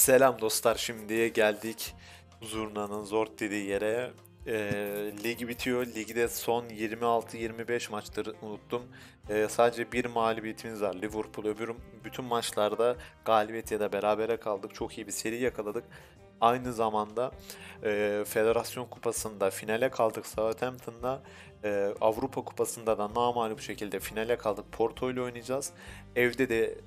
Selam dostlar, şimdiye geldik Zurna'nın zor dediği yere. Ligi bitiyor. Ligde son 26-25 maçtır unuttum. Sadece bir mağlubiyetimiz var, Liverpool. Bütün maçlarda galibiyet ya da berabere kaldık. Çok iyi bir seri yakaladık. Aynı zamanda Federasyon Kupası'nda finale kaldık Southampton'da. Avrupa Kupası'nda da namağlup şekilde finale kaldık. Porto ile oynayacağız. Evde de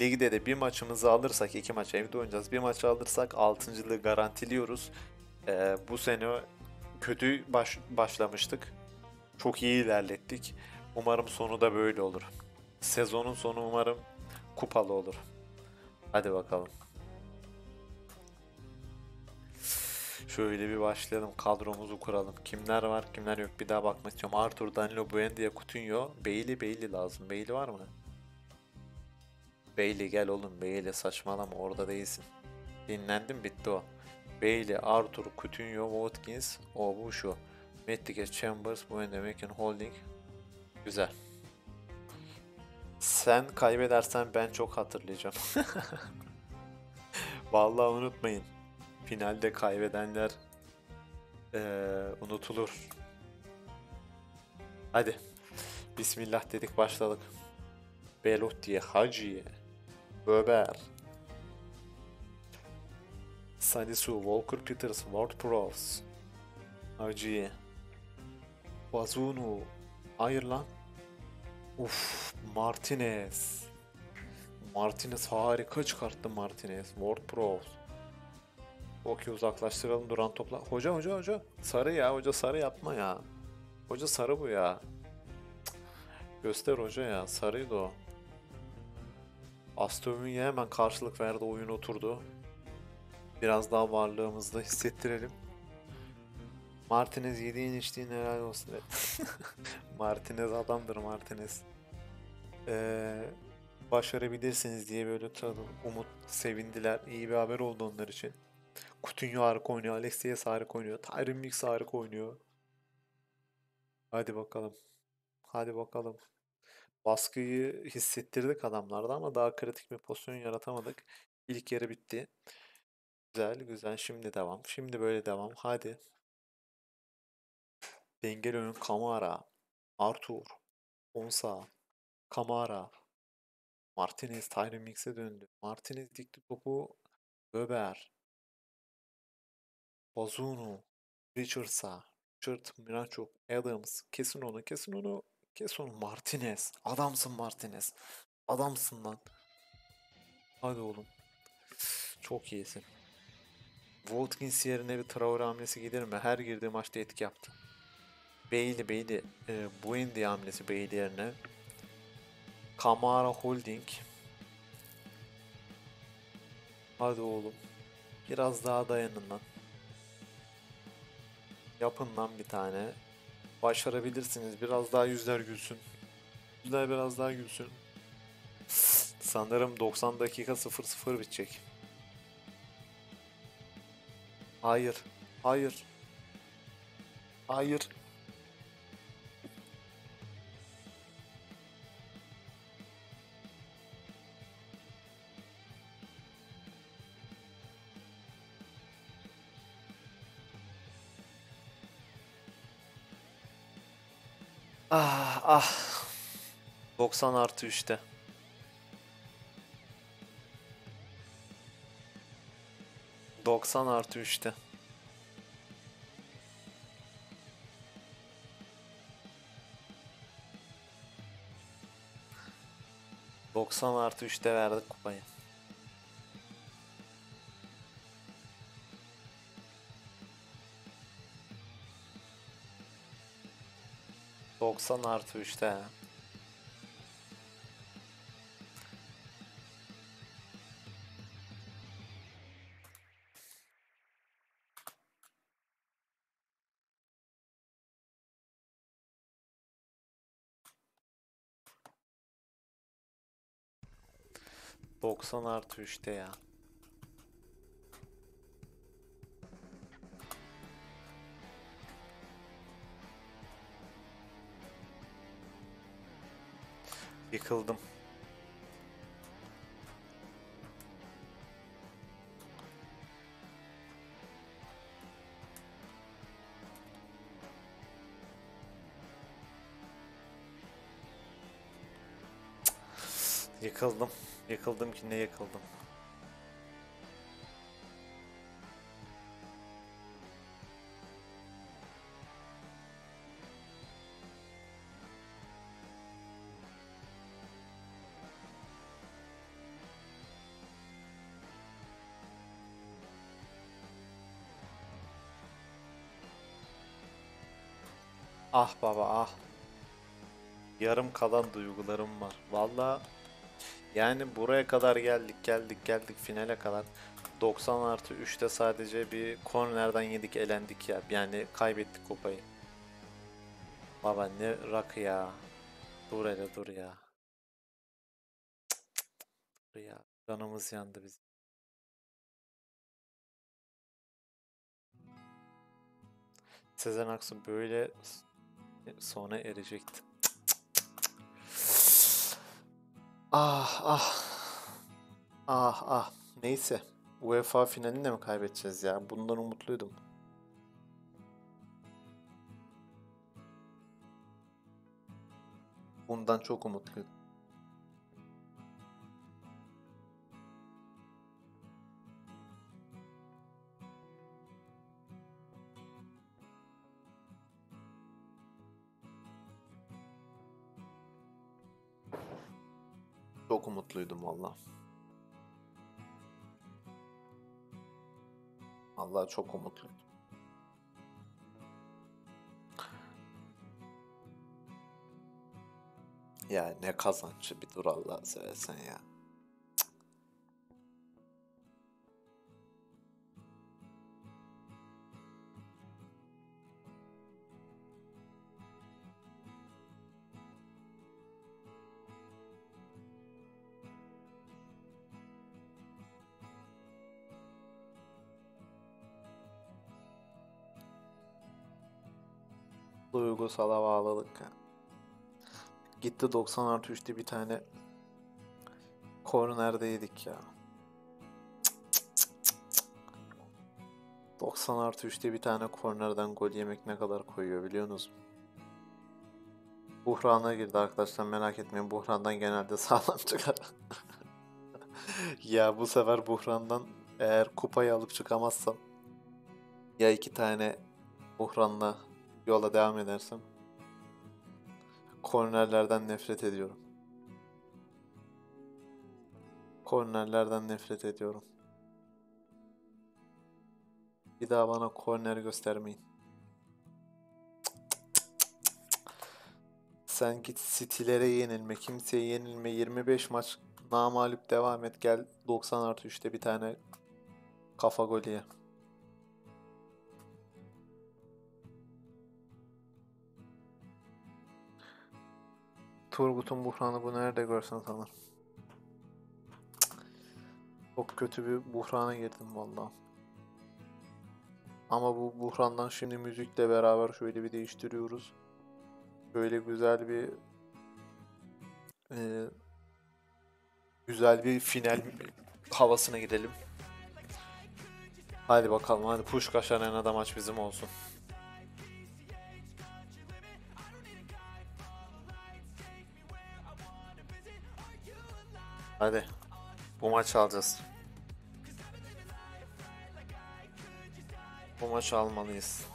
ligde de bir maçımızı alırsak, iki maç evde oynayacağız. Bir maçı alırsak 6.'lığı garantiliyoruz. Bu sene kötü başlamıştık. Çok iyi ilerlettik. Umarım sonu da böyle olur. Sezonun sonu umarım kupalı olur. Hadi bakalım. Şöyle bir başlayalım, kadromuzu kuralım. Kimler var, kimler yok bir daha bakmak istiyorum. Arthur, Danilo, Buendia, Coutinho, Bailey lazım. Bailey var mı? Bailey gel oğlum, Bailey saçmalama, orada değilsin. Dinlendim, bitti o. Bailey, Arthur, Coutinho, Watkins, o bu şu. Martínez, Chambers, Buendia, McGinn, Holding. Güzel. Sen kaybedersen ben çok hatırlayacağım. Vallahi unutmayın. Finalde kaybedenler unutulur. Hadi. Bismillah dedik, başladık. Belotti'ye, Hacı'ye, Öber, Sanisu, Walker Peters, Ward-Prowse, Hacı'ye, Bazunu, hayır lan. Uff, Martínez. Martínez harika çıkarttı Martínez. Ward-Prowse. Okey, uzaklaştıralım, duran topla. Hoca. Sarı ya, hoca sarı yapma ya. Hoca sarı bu ya. Cık. Göster hoca ya, sarıydı o. Aston Villa hemen karşılık verdi, oyun oturdu. Biraz daha varlığımızı da hissettirelim. Martínez yediğin içtiğin helal olsun. Martínez adamdır Martínez. Başarabilirsiniz diye böyle umut, sevindiler. İyi bir haber oldu onlar için. Coutinho harika oynuyor, Alexis harika oynuyor, Tyrone Mings harika oynuyor. Hadi bakalım. Hadi bakalım. Baskıyı hissettirdik adamlarda ama daha kritik bir pozisyon yaratamadık. İlk yarı bitti. Güzel güzel, şimdi devam. Şimdi böyle devam. Hadi. Dengeli oyun. Kamara, Arthur, Onsa, Kamara, Martínez, Tyrone Mings'e döndü. Martínez dikti topu. Öber, Bazunu, Richards'a, Miraçuk, Adams, kesin onu, Martínez, adamsın Martínez, adamsın lan. Hadi oğlum, çok iyisin. Watkins yerine bir Traoré hamlesi gelir mi? Her girdiği maçta etki yaptı. Buendia hamlesi Bailey yerine. Kamara, Holding. Hadi oğlum, biraz daha dayanın lan. Yapın lan bir tane. Başarabilirsiniz. Biraz daha yüzler gülsün. Yüzler biraz daha gülsün. Sanırım 90 dakika 0-0 bitecek. Hayır. Hayır. Hayır. Ah 90+3'te. Verdik kupayı. %90+3'te ya. Yıkıldım. Yıkıldım. Yıkıldım ki ne yıkıldım. Ah baba ah. Yarım kalan duygularım var. Vallahi yani buraya kadar geldik finale kadar. 90+3'te sadece bir kornerden yedik, elendik ya. Yani kaybettik kupayı. Baba ne rakı ya. Dur hele dur ya. Dur ya. Canımız yandı bizim. Sezen Aksu böyle sona erecekti. Ah ah. Ah ah. Neyse. UEFA finalini de mi kaybedeceğiz ya? Bundan umutluydum. Bundan çok umutluydum. Çok umutluydum valla. Vallahi çok umutluydum. Ya ne kazancı, bir dur Allah'ını seversen ya. Duygusala bağladık. Gitti 90+3'te bir tane kornerde yedik ya. 90+3'te bir tane kornerden gol yemek ne kadar koyuyor biliyorsunuz mu? Buhrana girdi arkadaşlar, merak etmeyin, buhrandan genelde sağlam çıkar. Ya bu sefer buhrandan eğer kupayı alıp çıkamazsam ya 2 tane buhranla yola devam edersem, kornerlerden nefret ediyorum. Kornerlerden nefret ediyorum. Bir daha bana korner göstermeyin. Sen git City'lere yenilme, kimseye yenilme, 25 maç namağlup devam et, gel 90+3'te bir tane kafa golü ye. Turgut'un buhranı bu nerede görsen tanır. Çok kötü bir buhrana girdim vallahi. Ama bu buhrandan şimdi müzikle beraber şöyle bir değiştiriyoruz. Böyle güzel bir final havasına gidelim. Hadi bakalım, hadi Puşkaş Arena'da maç bizim olsun. Hadi bu maç alacağız. Bu maç almalıyız.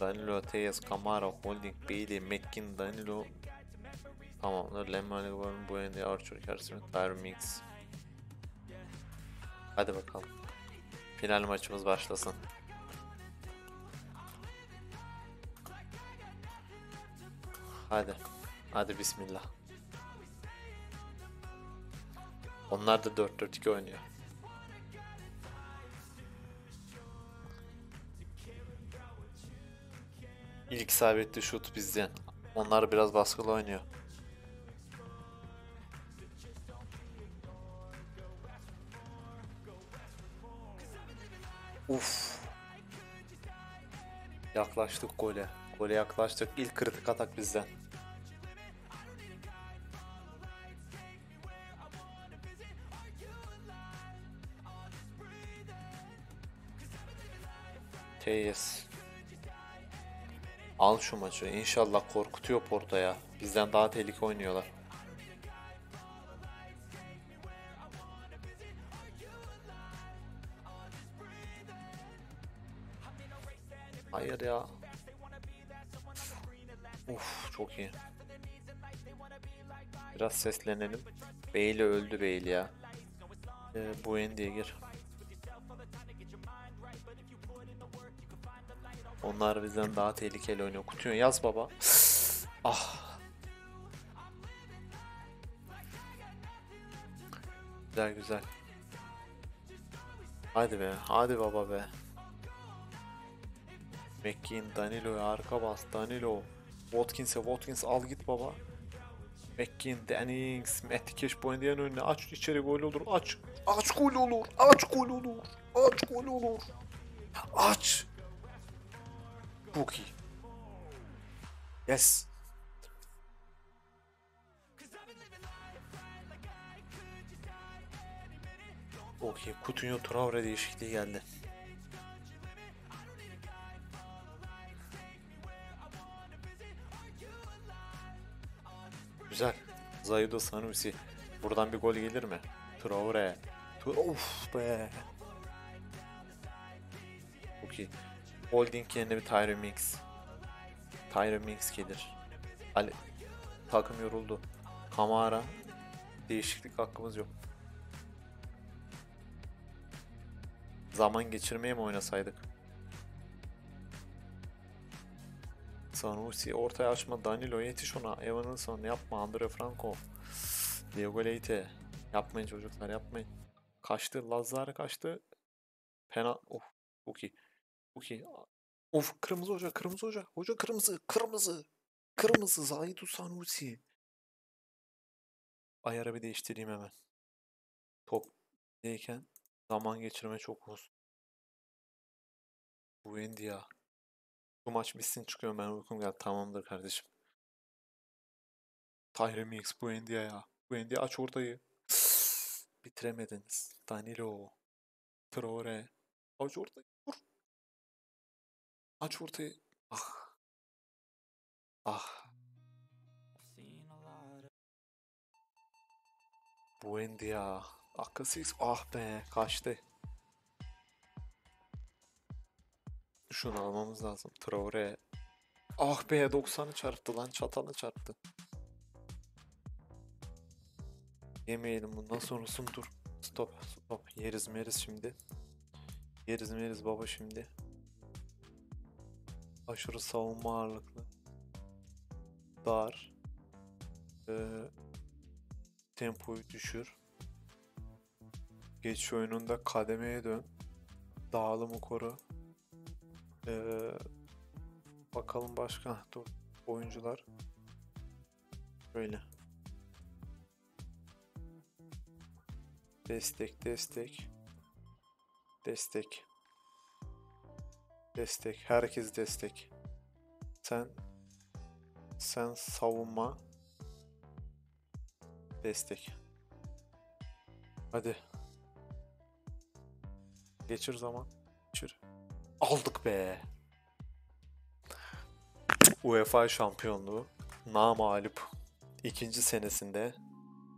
Danilo, Teyes, Kamara, Holding, Bailey, McGinn, Danilo. Tamamdır. Lemman'ı bulalım. Buendia, Arthur, karşısında Tyrone Mings. Hadi bakalım. Final maçımız başlasın. Hadi. Hadi bismillah. Onlar da 4-4-2 oynuyor. İlk isabetli şut bizden. Onlar biraz baskılı oynuyor. Uf. Yaklaştık gole. Gole yaklaştık. İlk kritik atak bizden. şeyiz. Al şu maçı. İnşallah korkutuyor Porto'ya. Bizden daha tehlikeli oynuyorlar. Hayır ya. Uf, çok iyi. Biraz seslenelim. Bailey öldü Bailey ya. Buendia'ya gir. Onlar bizden daha tehlikeli oynuyor. Coutinho yaz baba. Ah. Güzel güzel. Hadi be. Hadi baba be. McGinn Danilo'ya arka bas. Danilo. Watkins'e al git baba. McGinn, Dennings, Metikeş Buendia'nın önüne aç, içeri gol olur, aç. Aç gol olur, aç gol olur, aç gol olur. Aç. Çok iyi. Yes. Çok iyi. Coutinho Traoré değişikliği geldi. Güzel. Zayıda Sanusi. Buradan bir gol gelir mi? Traoré. Of be. Çok iyi. Holding yerine bir Tyrone Mings. Tyrone Mings gelir. Ali. Takım yoruldu. Kamara. Değişiklik hakkımız yok. Zaman geçirmeye mi oynasaydık? Sanusi ortaya açma. Danilo yetiş ona. Evanilson yapma. Andre Franco. Diego Leite. Yapmayın çocuklar, yapmayın. Kaçtı. Lazar kaçtı. Penaltı. Oh. Çok iyi. Okey. Of, kırmızı hoca, kırmızı hoca. Hoca kırmızı, kırmızı. Kırmızı Zaidu Sanusi. Ayarı bir değiştireyim hemen. Top deyken zaman geçirme çok olsun. Buendia. Bu maç bitsin çıkıyorum ben, uykum geldi. Tamamdır kardeşim. Tyrone Mings Buendia ya. Buendia aç ortayı. Bitiremediniz. Danilo. Traoré. Aç ortayı. Aç ortayı. Ah. Ah. Buendia. Dakika 6. Ah be. Kaçtı. Şunu almamız lazım. Traoré. Ah be. 90'ı çarptı lan. Çatalı çarptı. Yemeyelim bundan sonrası dur. Stop. Stop. Yeriz meriz şimdi. Yeriz meriz baba şimdi. Aşırı savunma ağırlıklı. Dar. Tempoyu düşür. Geçiş oyununda kademeye dön. Dağılımı koru. Bakalım başka. Heh, dur. Oyuncular. Böyle. Destek, destek. Destek. Destek. Herkes destek. Sen savunma. Destek. Hadi. Geçir zaman. Geçir. Aldık be. UEFA şampiyonluğu namağlup 2. senesinde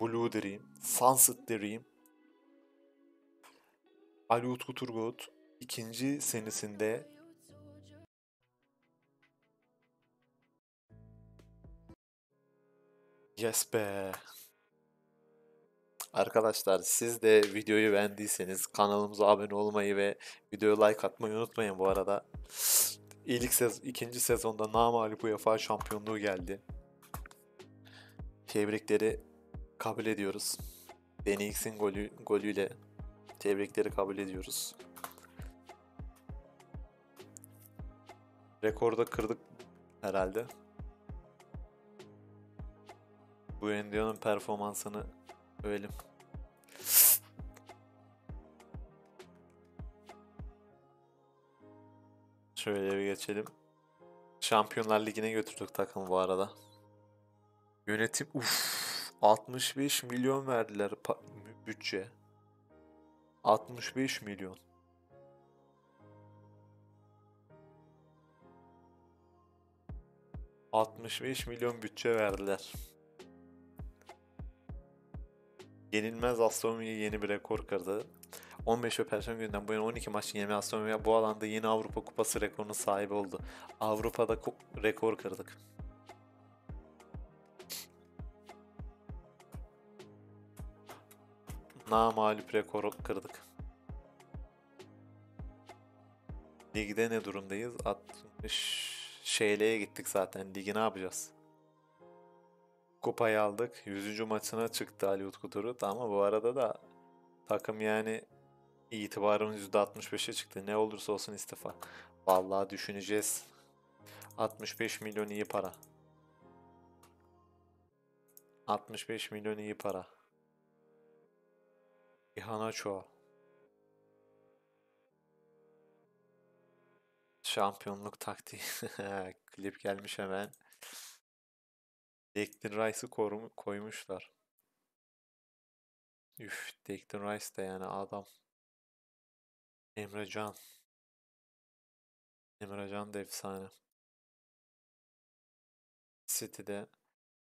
Blue Dream, Sunset Dream. Ali Kuturgut 2. senesinde yes be. Arkadaşlar siz de videoyu beğendiyseniz kanalımıza abone olmayı ve videoya like atmayı unutmayın bu arada. İkinci sezonda namağlup UEFA şampiyonluğu geldi. Tebrikleri kabul ediyoruz. Denix'in golüyle tebrikleri kabul ediyoruz. Rekorda kırdık herhalde. Buendio'nun performansını övelim. Şöyle bir geçelim. Şampiyonlar Ligi'ne götürdük takım bu arada. Yönetim 65 milyon verdiler bütçe. 65 milyon. 65 milyon bütçe verdiler. Yenilmez Aston Villa yeni bir rekor kırdı. 15 ve Perşembe günden bu yana 12 maç yenilmeyen Aston Villa bu alanda yeni Avrupa Kupası rekorunun sahibi oldu. Avrupa'da rekor kırdık. Namağlup rekoru kırdık. Ligde ne durumdayız? 60 şeyleye gittik zaten. Ligi ne yapacağız? Kupayı aldık. 100. maçına çıktı Ali Kuturgut ama bu arada da takım yani itibarımız %65'e çıktı. Ne olursa olsun istifa. Vallahi düşüneceğiz. 65 milyon iyi para. 65 milyon iyi para. İhanaço. Şampiyonluk taktiği. Klip gelmiş hemen. Declan Rice'ı koymuşlar. Üf, Declan Rice de yani adam. Emre Can. Emre Can da efsane. City'de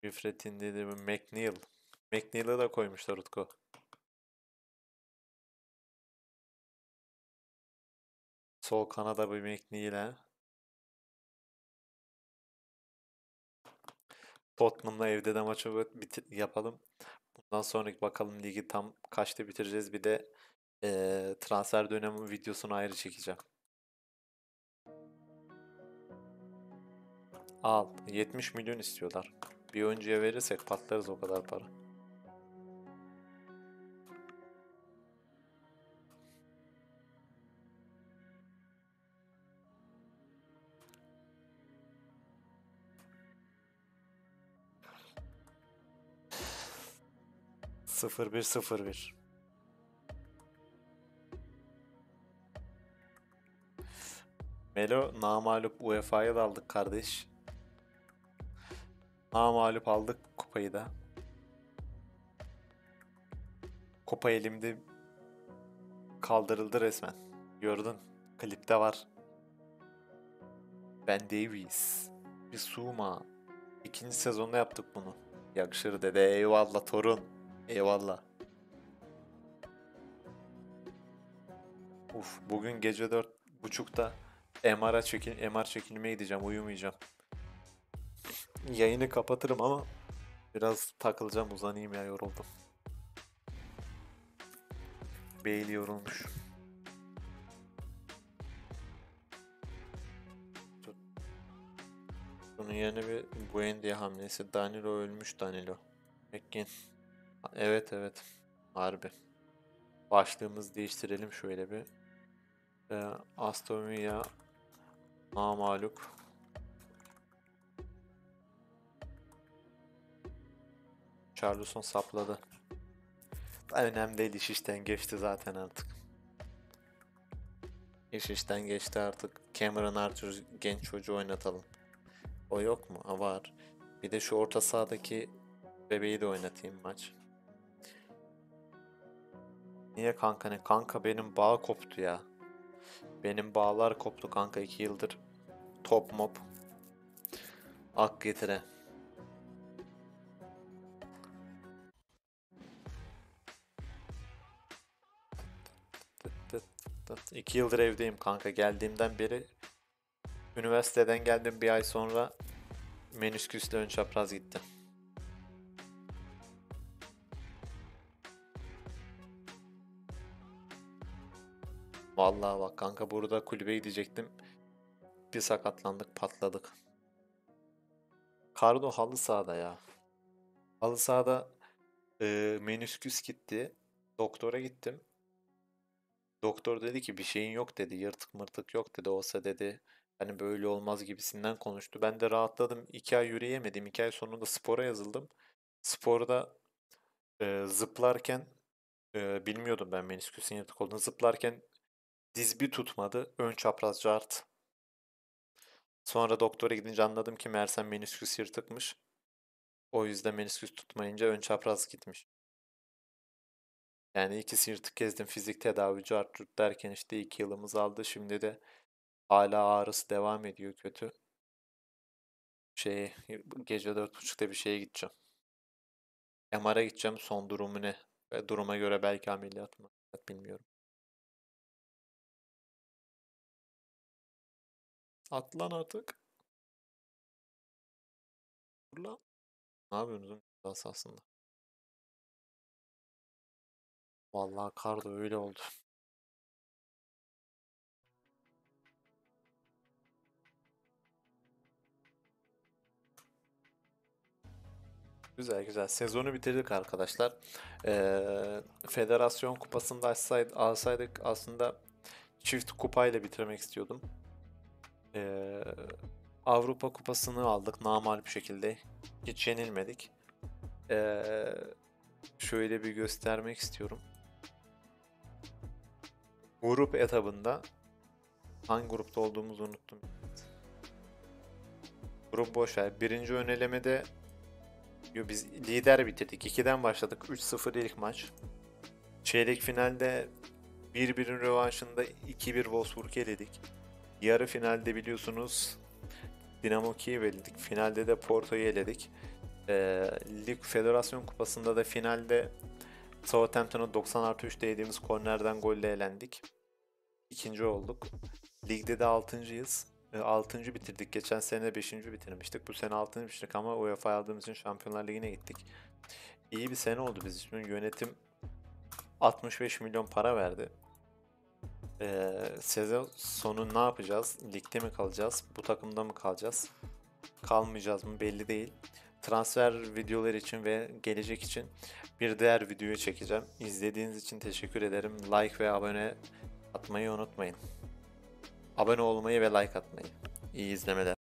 Üfret'in dediği McNeil. McNeil'ı da koymuşlar Utku. Sol Kanada bir McNeil'e. Tottenham'la evde de maçı yapalım. Bundan sonraki bakalım ligi tam kaçta bitireceğiz. Bir de transfer dönemi videosunu ayrı çekeceğim. Al. 70 milyon istiyorlar. Bir oyuncuya verirsek patlarız o kadar para. Sıfır bir, sıfır bir. Melo namağlup UEFA'yı da aldık kardeş. Namağlup aldık kupayı da. Kupa elimde kaldırıldı resmen. Gördün, klipte var. Ben Davies. Bir suma. 2. sezonda yaptık bunu. Yakışır dede, eyvallah torun. Eyvallah. Uf, bugün gece 4.30'da MR çekilmeye gideceğim, uyumayacağım. Yayını kapatırım ama biraz takılacağım, uzanayım ya, yoruldum. Bailey yorulmuş. Bunun yerine bir Buendia hamlesi. Danilo ölmüş, Danilo. McGinn. Evet evet. Harbi. Başlığımızı değiştirelim şöyle bir. Aston Villa namağlup. Charleston sapladı. Önemli değil, iş işten geçti zaten artık. İş işten geçti artık. Cameron Arthur genç çocuğu oynatalım. O yok mu? Var. Bir de şu orta sahadaki bebeği de oynatayım maç. Niye kanka ne? Kanka benim bağ koptu ya. Benim bağlar koptu kanka 2 yıldır. Top mop. Ak getire. Tıt. 2 yıldır evdeyim kanka. Geldiğimden beri, üniversiteden geldim, bir ay sonra menisküsle ön çapraz gittim. Vallahi bak kanka, burada kulübe gidecektim. Bir sakatlandık, patladık. Kardo halı sahada ya. Halı sahada menisküs gitti. Doktora gittim. Doktor dedi ki bir şeyin yok dedi. Yırtık mırtık yok dedi. Olsa dedi hani böyle olmaz gibisinden konuştu. Ben de rahatladım. 2 ay yürüyemedim. 2 ay sonunda spora yazıldım. Sporda zıplarken bilmiyordum ben menisküsün yırtık olduğunu. Zıplarken diz bir tutmadı. Ön çapraz cart. Sonra doktora gidince anladım ki meğersem menisküs yırtıkmış. O yüzden menisküs tutmayınca ön çapraz gitmiş. Yani ikisi yırtık gezdim. Fizik tedavisi Arthur derken işte 2 yılımız aldı. Şimdi de hala ağrısı devam ediyor kötü. gece 4.30'da bir şeye gideceğim. MR'a gideceğim, son durumu ne? Duruma göre belki ameliyat mı? Bilmiyorum. Atlan artık. Lan. Ne yapıyorsunuz aslında? Vallahi kar da öyle oldu. Güzel güzel. Sezonu bitirdik arkadaşlar. Federasyon kupasında alsaydık aslında çift kupayla bitirmek istiyordum. Avrupa kupasını aldık normal bir şekilde. Hiç yenilmedik. Şöyle bir göstermek istiyorum. Grup etabında hangi grupta olduğumuzu unuttum. Grup boşver. Birinci önelemede biz lider bitirdik. 2'den başladık. 3-0 ilk maç. Çeyrek finalde 1-1'in rövanşında 2-1 Wolfsburg'u eledik. Yarı finalde biliyorsunuz Dinamo Kiev'i eledik. Finalde de Porto'yu eledik. Lig Federasyon Kupası'nda da finalde Southampton'a 90+3'te yediğimiz kornerden golle elendik. İkinci olduk. Ligde de 6.'yız. 6. bitirdik. Geçen sene 5. bitirmiştik. Bu sene 6. bitirdik ama UEFA aldığımız için Şampiyonlar Ligi'ne gittik. İyi bir sene oldu biz için. Yönetim 65 milyon para verdi. Sezon sonu ne yapacağız? Ligde mi kalacağız? Bu takımda mı kalacağız? Kalmayacağız mı? Belli değil. Transfer videoları için ve gelecek için bir diğer videoyu çekeceğim. İzlediğiniz için teşekkür ederim. Like ve abone atmayı unutmayın. Abone olmayı ve like atmayı. İyi izlemeler.